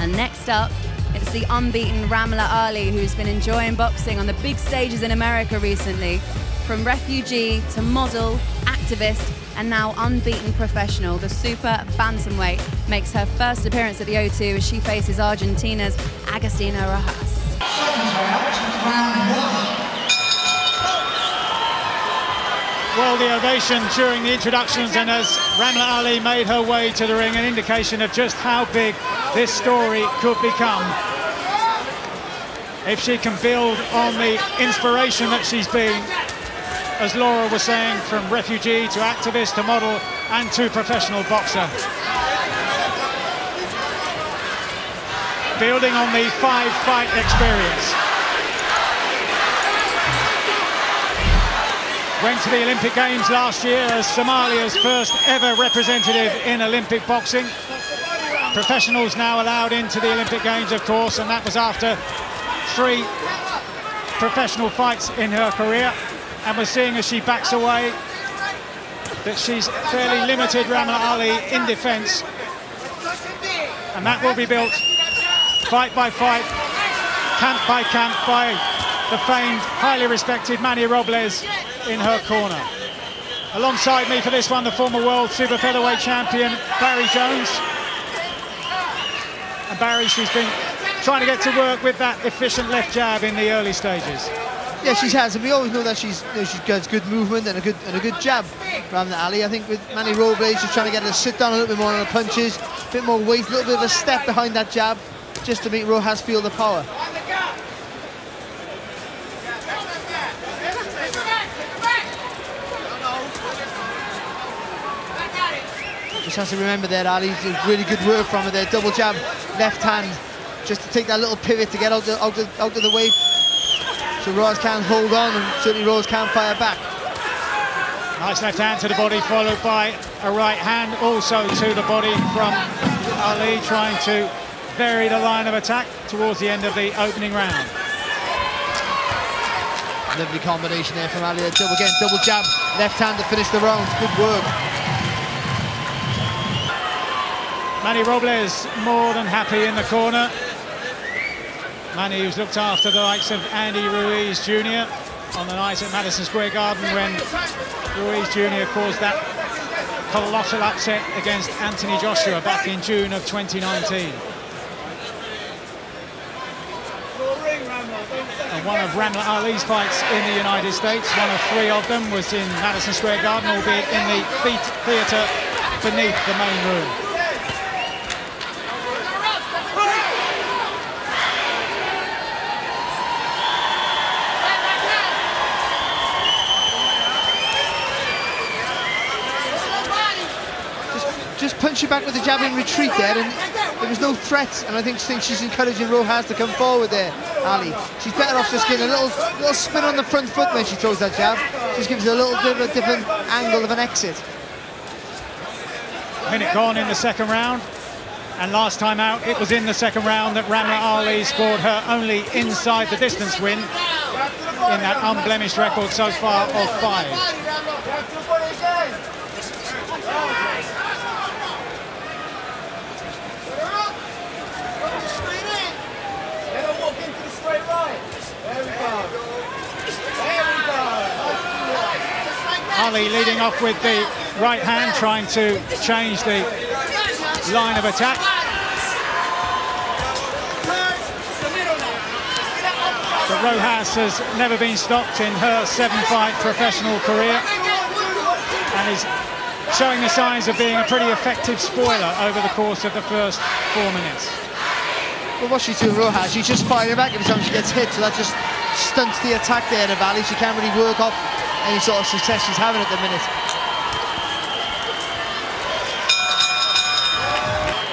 And next up, it's the unbeaten Ramla Ali, who's been enjoying boxing on the big stages in America recently. From refugee to model, activist, and now unbeaten professional, the super bantamweight makes her first appearance at the O2 as she faces Argentina's Agustina Rojas. Well, the ovation during the introductions, and as Ramla Ali made her way to the ring, an indication of just how big this story could become. If she can build on the inspiration that she's been, as Laura was saying, from refugee to activist to model and to professional boxer. Building on the five-fight experience. Went to the Olympic Games last year as Somalia's first ever representative in Olympic boxing. Professionals now allowed into the Olympic Games, of course, and that was after 3 professional fights in her career. And we're seeing as she backs away that she's fairly limited Ramla Ali in defence. And that will be built fight by fight, camp by camp, by the famed, highly respected Manny Robles in her corner. Alongside me for this one, the former world super featherweight champion Barry Jones. And Barry, she's been trying to get to work with that efficient left jab in the early stages. Yeah, she has, and we always know that she gets good movement and a good jab around the alley. I think with Manny Robles, she's trying to get her to sit down a little bit more on her punches, a bit more weight, a little bit of a step behind that jab, just to make Rojas feel the power. Just has to remember there, Ali, did really good work from her there, double jab, left hand, just to take that little pivot to get out of the way. So Rojas can hold on, and certainly Rojas can fire back. Nice left hand to the body, followed by a right hand, also to the body from Ali, trying to vary the line of attack towards the end of the opening round. Lovely combination there from Ali, double jab, left hand to finish the round, good work. Manny Robles more than happy in the corner. Manny, who's looked after the likes of Andy Ruiz Jr. on the night at Madison Square Garden when Ruiz Jr. caused that colossal upset against Anthony Joshua back in June of 2019. And one of Ramla Ali's fights in the United States, one of 3 of them, was in Madison Square Garden, albeit in the theatre beneath the main room. Just punch you back with the jab in retreat there, and there was no threat, and I think she's encouraging Rojas to come forward there, Ali. She's better off just getting a little spin on the front foot when she throws that jab. Just gives her a little bit of a different angle of an exit. Minute gone in the second round, and last time out it was in the second round that Ramla Ali scored her only inside the distance win in that unblemished record so far of 5. Ali leading off with the right hand, trying to change the line of attack. But Rojas has never been stopped in her 7-fight professional career, and is showing the signs of being a pretty effective spoiler over the course of the first 4 minutes. But well, what she's doing, Rojas, she's just firing back every time she gets hit, so that just stunts the attack there in the valley. She can't really work off any sort of success she's having at the minute.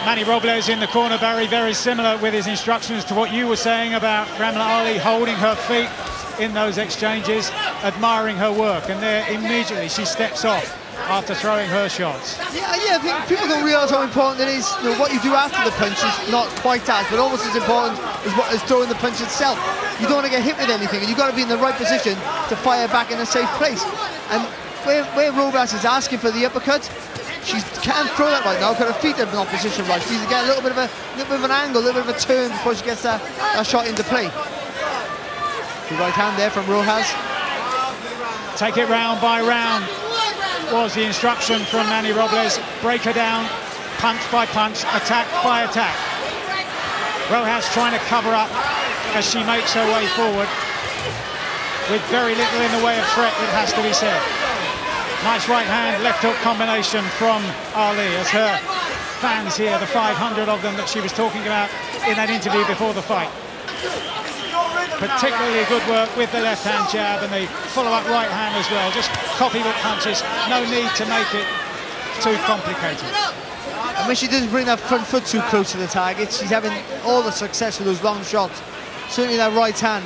Manny Robles in the corner, Barry, very similar with his instructions to what you were saying about Ramla Ali holding her feet in those exchanges, admiring her work, and there immediately she steps off after throwing her shots. Yeah, I think people don't realise how important it is. You know, what you do after the punch is not quite as, but almost as important as what is throwing the punch itself. You don't want to get hit with anything, and you've got to be in the right position to fire back in a safe place. And where Robles is asking for the uppercut, She can't throw that right now because her feet have not positioned right. She's getting a little bit of an angle, a little bit of a turn before she gets that shot into play. The right hand there from Rojas. Take it round by round was the instruction from Manny Robles. Break her down, punch by punch, attack by attack. Rojas trying to cover up as she makes her way forward with very little in the way of threat, it has to be said. Nice right hand, left hook combination from Ali as her fans here, the 500 of them that she was talking about in that interview before the fight. Particularly good work with the left hand jab and the follow-up right hand as well. Just copybook punches, no need to make it too complicated. And when she doesn't bring that front foot too close to the target, she's having all the success with those long shots. Certainly that right hand.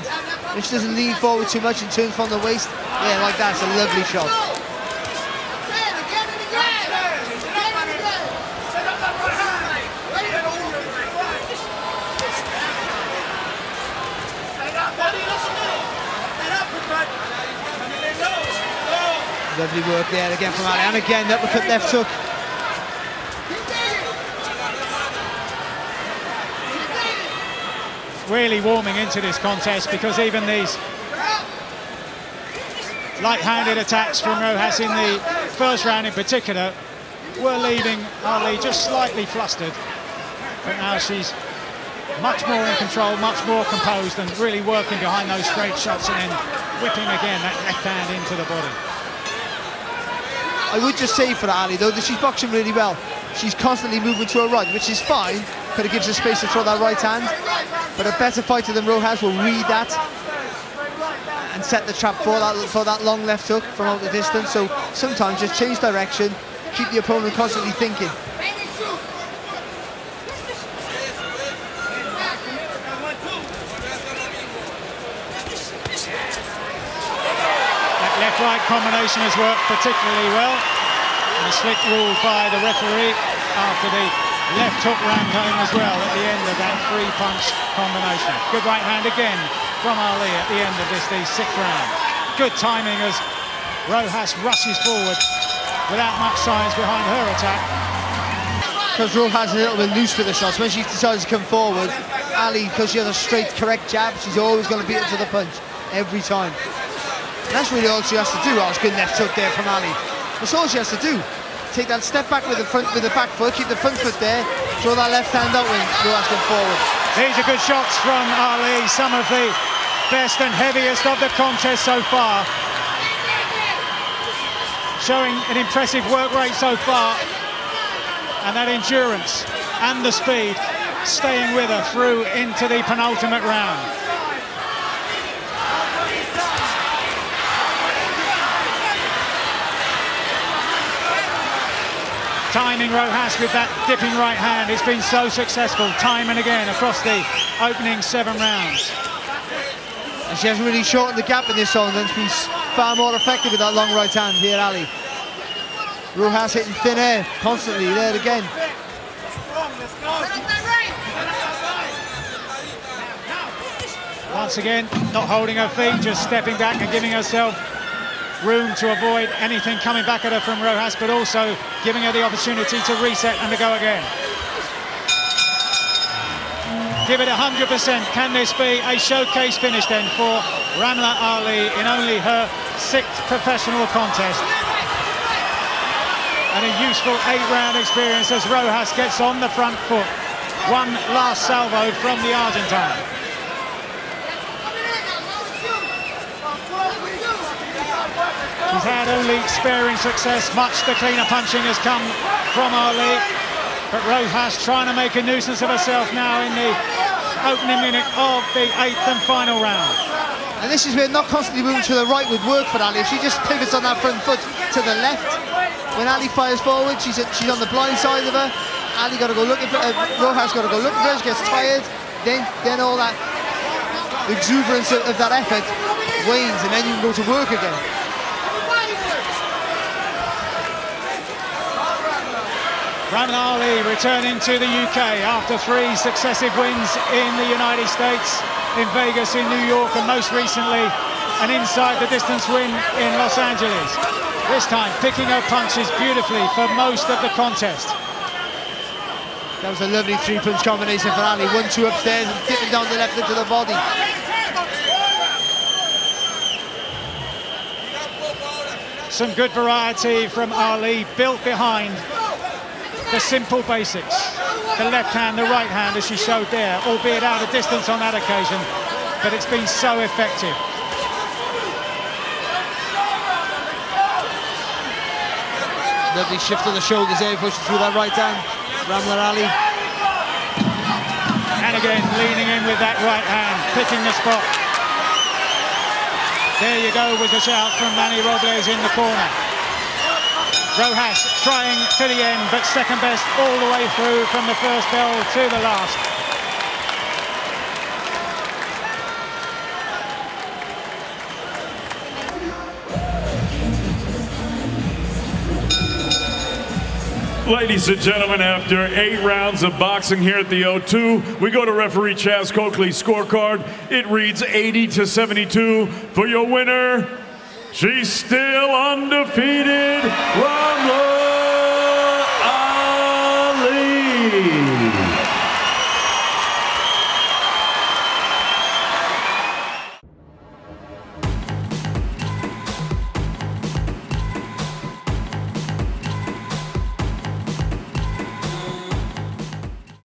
If she doesn't lean forward too much and turns from the waist, yeah, like that, it's a lovely shot. Lovely work there again from Ali, and again that uppercut left hook. Really warming into this contest because even these light-handed attacks from Rojas in the first round in particular were leaving Ali just slightly flustered, but now she's much more in control, much more composed, and really working behind those straight shots and then whipping again that left hand into the body. I would just say for Ali, though, that she's boxing really well. She's constantly moving to her right, which is fine, but it gives her space to throw that right hand. But a better fighter than Rojas will read that and set the trap for that long left hook from out the distance. So sometimes just change direction, keep the opponent constantly thinking. Right combination has worked particularly well, and a slick rule by the referee after the left hook ran home as well at the end of that three-punch combination. Good right hand again from Ali at the end of the sixth round. Good timing as Rojas rushes forward without much science behind her attack. Because Rojas is a little bit loose with the shots. When she decides to come forward, Ali, because she has a straight, correct jab, she's always going to beat it to the punch every time. And that's really all she has to do. Oh, it's good left hook there from Ali. That's all she has to do. Take that step back with the back foot, keep the front foot there, throw that left hand out when Rojas comes forward. These are good shots from Ali, some of the best and heaviest of the contest so far. Showing an impressive work rate so far, and that endurance and the speed staying with her through into the penultimate round. Timing Rojas with that dipping right hand. It's been so successful time and again across the opening 7 rounds. And she hasn't really shortened the gap in this one, and she's far more effective with that long right hand here, Ali. Rojas hitting thin air constantly there again. Once again, not holding her feet, just stepping back and giving herself room to avoid anything coming back at her from Rojas, but also giving her the opportunity to reset and to go again. Give it 100%. Can this be a showcase finish then for Ramla Ali in only her 6th professional contest? And a useful 8-round experience as Rojas gets on the front foot. One last salvo from the Argentine. She's had only sparing success, much the cleaner punching has come from Ali. But Rojas trying to make a nuisance of herself now in the opening minute of the 8th and final round. And this is where not constantly moving to the right would work for Ali. If she just pivots on that front foot to the left, when Ali fires forward, she's on the blind side of her. Ali got to go looking for her, Rojas got to go looking for her, she gets tired. Then all that exuberance of that effort wanes, and then you can go to work again. Ramla Ali returning to the UK after 3 successive wins in the United States, in Vegas, in New York, and most recently an inside-the-distance win in Los Angeles, this time picking her punches beautifully for most of the contest. That was a lovely three-punch combination for Ali. 1-2 upstairs and dipping down the left into the body. Some good variety from Ali, built behind the simple basics. The left hand, the right hand, as she showed there, albeit out of distance on that occasion, but it's been so effective. Lovely shift of the shoulders there, pushing through that right hand, Ramla Ali. And again, leaning in with that right hand, picking the spot. There you go, was a shout from Manny Robles in the corner. Rojas trying to the end, but second best all the way through from the first bell to the last. Ladies and gentlemen, after 8 rounds of boxing here at the O2, we go to referee Chaz Coakley's scorecard. It reads 80-72 for your winner. She's still undefeated.